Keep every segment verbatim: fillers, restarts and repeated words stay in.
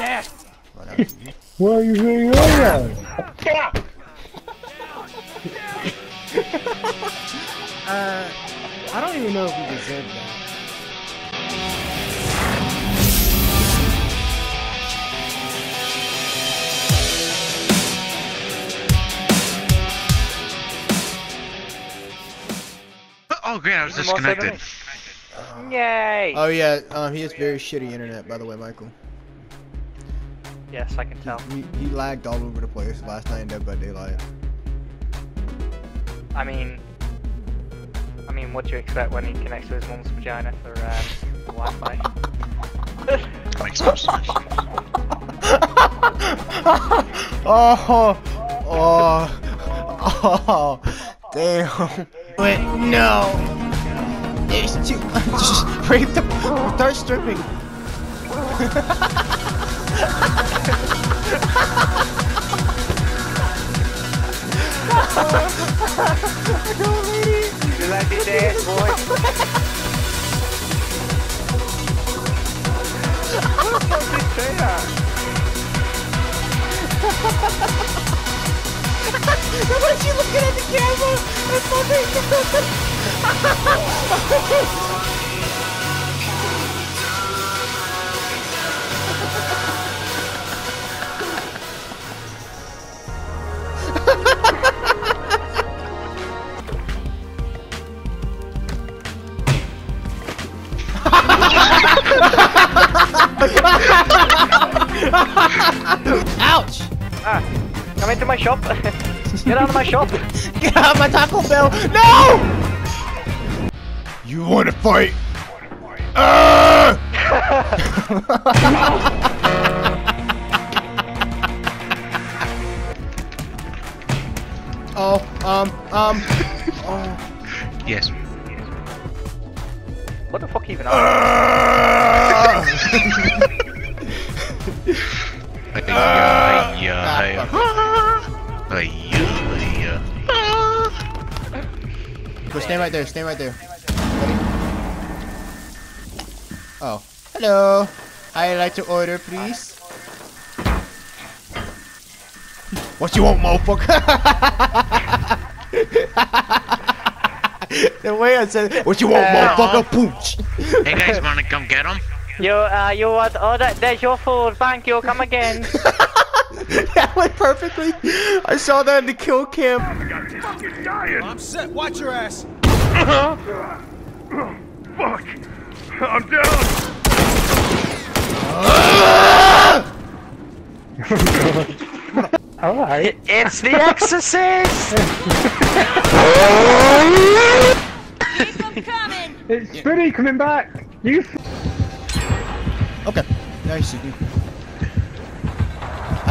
death! Why are you doing all that? Get up! uh, I don't even know if we deserve that. Oh great, I was disconnected. Yay! Oh yeah, um, he has very shitty internet, by the way, Michael. Yes, I can tell. He, he lagged all over the place last night in Dead by Daylight. I mean... I mean, what do you expect when he connects to his mom's vagina for, um, Wi-Fi? Makes no sense. Oh, oh, oh, oh, damn. Wait, no! There's two. Just break the. Start stripping! You like this ass, boy? What the fuck is that? You looking at the camera? I'm fucking ouch! Ah, come into my shop. Get out of my shop! Get out of my Taco Bell! No! You wanna fight? Uh! oh, um, um, oh. Yes. What the fuck even are uh! uh! uh! yeah, yeah. yeah. Go stand right there, stand right there. Ready? Oh. Hello. I'd like to order, please. What you want, motherfucker? The way I said it. What you want, uh, motherfucker? Pooch. Hey guys, wanna come get him? You, uh, you want order? There's your food. Thank you. Come again. That went perfectly. I saw that in the kill cam. Fucking dying. I'm set. Watch your ass. Uh-huh. Oh, fuck. I'm down. Uh-huh. All right. It, it's the Exorcist. Keep 'em coming. It's Spinny coming back. You. Okay. Nice of you.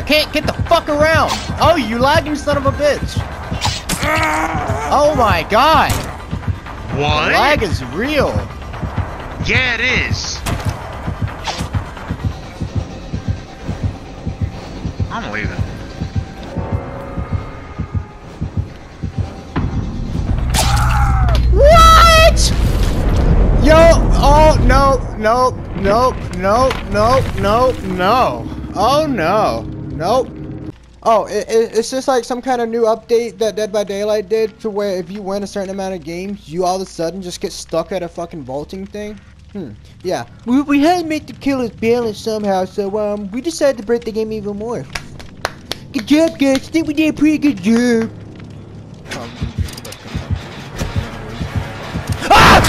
Can't get the fuck around! Oh, you lagging son of a bitch! Oh my god! What? The lag is real! Yeah, it is! I'm leaving. What?! Yo! Oh, no, no, no, no, no, no, no. Oh, no. Nope. Oh, it, it, it's just like some kind of new update that Dead by Daylight did to where if you win a certain amount of games, you all of a sudden just get stuck at a fucking vaulting thing. Hmm. Yeah. We, we had to make the killers balanced somehow, so um, we decided to break the game even more. Good job, guys. I think we did a pretty good job. Um, ah!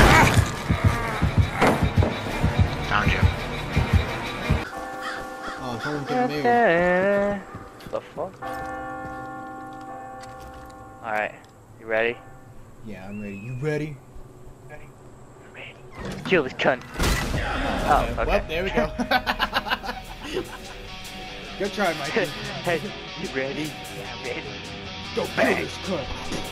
Found you. Oh, someone get me. The fuck? Alright, you ready? Yeah, I'm ready. You ready? Ready? I'm ready. Kill this cunt. Oh, okay. Well, there we go. Good try, Michael. Hey, you ready? Yeah, I'm ready. Go kill this cunt.